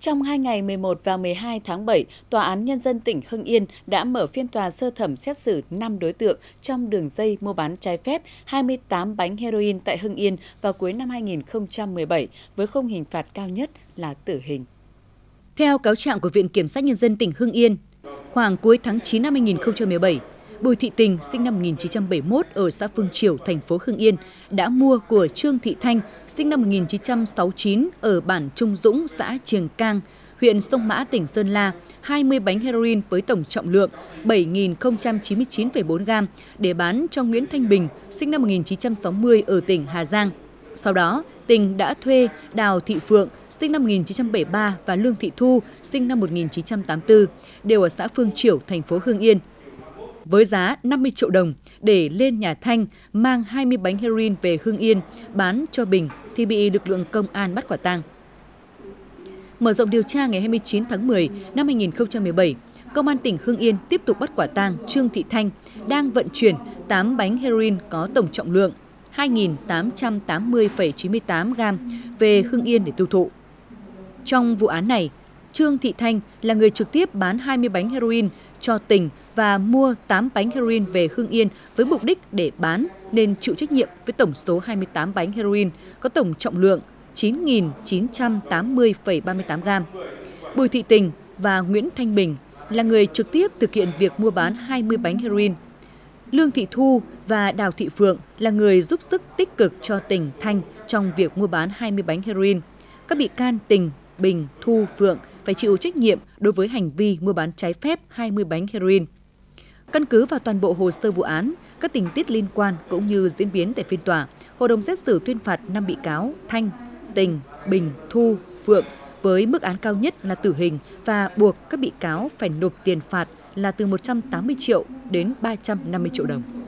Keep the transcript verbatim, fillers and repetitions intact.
Trong hai ngày mười một và mười hai tháng bảy, Tòa án Nhân dân tỉnh Hưng Yên đã mở phiên tòa sơ thẩm xét xử năm đối tượng trong đường dây mua bán trái phép hai mươi tám bánh heroin tại Hưng Yên vào cuối năm hai nghìn không trăm mười bảy với khung hình phạt cao nhất là tử hình. Theo cáo trạng của Viện Kiểm sát Nhân dân tỉnh Hưng Yên, khoảng cuối tháng chín năm hai nghìn không trăm mười bảy, Bùi Thị Tình sinh năm một nghìn chín trăm bảy mươi mốt ở xã Phương Triều, thành phố Hưng Yên đã mua của Trương Thị Thanh sinh năm một nghìn chín trăm sáu mươi chín ở bản Trung Dũng, xã Trường Cang, huyện Sông Mã, tỉnh Sơn La hai mươi bánh heroin với tổng trọng lượng bảy nghìn không trăm chín mươi chín phẩy bốn gam để bán cho Nguyễn Thanh Bình sinh năm một nghìn chín trăm sáu mươi ở tỉnh Hà Giang. Sau đó, Tình đã thuê Đào Thị Phượng sinh năm một nghìn chín trăm bảy mươi ba và Lương Thị Thu sinh năm một nghìn chín trăm tám mươi tư đều ở xã Phương Triều, thành phố Hưng Yên với giá năm mươi triệu đồng để lên nhà Thanh mang hai mươi bánh heroin về Hưng Yên bán cho Bình thì bị lực lượng công an bắt quả tang. Mở rộng điều tra ngày hai mươi chín tháng mười năm hai nghìn không trăm mười bảy, Công an tỉnh Hưng Yên tiếp tục bắt quả tang Trương Thị Thanh đang vận chuyển tám bánh heroin có tổng trọng lượng hai nghìn tám trăm tám mươi phẩy chín mươi tám gam về Hưng Yên để tiêu thụ. Trong vụ án này, Trương Thị Thanh là người trực tiếp bán hai mươi bánh heroin cho Tình và mua tám bánh heroin về Hưng Yên với mục đích để bán nên chịu trách nhiệm với tổng số hai mươi tám bánh heroin có tổng trọng lượng chín nghìn chín trăm tám mươi phẩy ba mươi tám gam. Bùi Thị Tình và Nguyễn Thanh Bình là người trực tiếp thực hiện việc mua bán hai mươi bánh heroin. Lương Thị Thu và Đào Thị Phượng là người giúp sức tích cực cho Tình, Thanh trong việc mua bán hai mươi bánh heroin. Các bị can Tình, Bình, Thu, Phượng phải chịu trách nhiệm đối với hành vi mua bán trái phép hai mươi bánh heroin. Căn cứ vào toàn bộ hồ sơ vụ án, các tình tiết liên quan cũng như diễn biến tại phiên tòa, hội đồng xét xử tuyên phạt năm bị cáo Thanh, Tình, Bình, Thu, Phượng với mức án cao nhất là tử hình và buộc các bị cáo phải nộp tiền phạt là từ một trăm tám mươi triệu đến ba trăm năm mươi triệu đồng.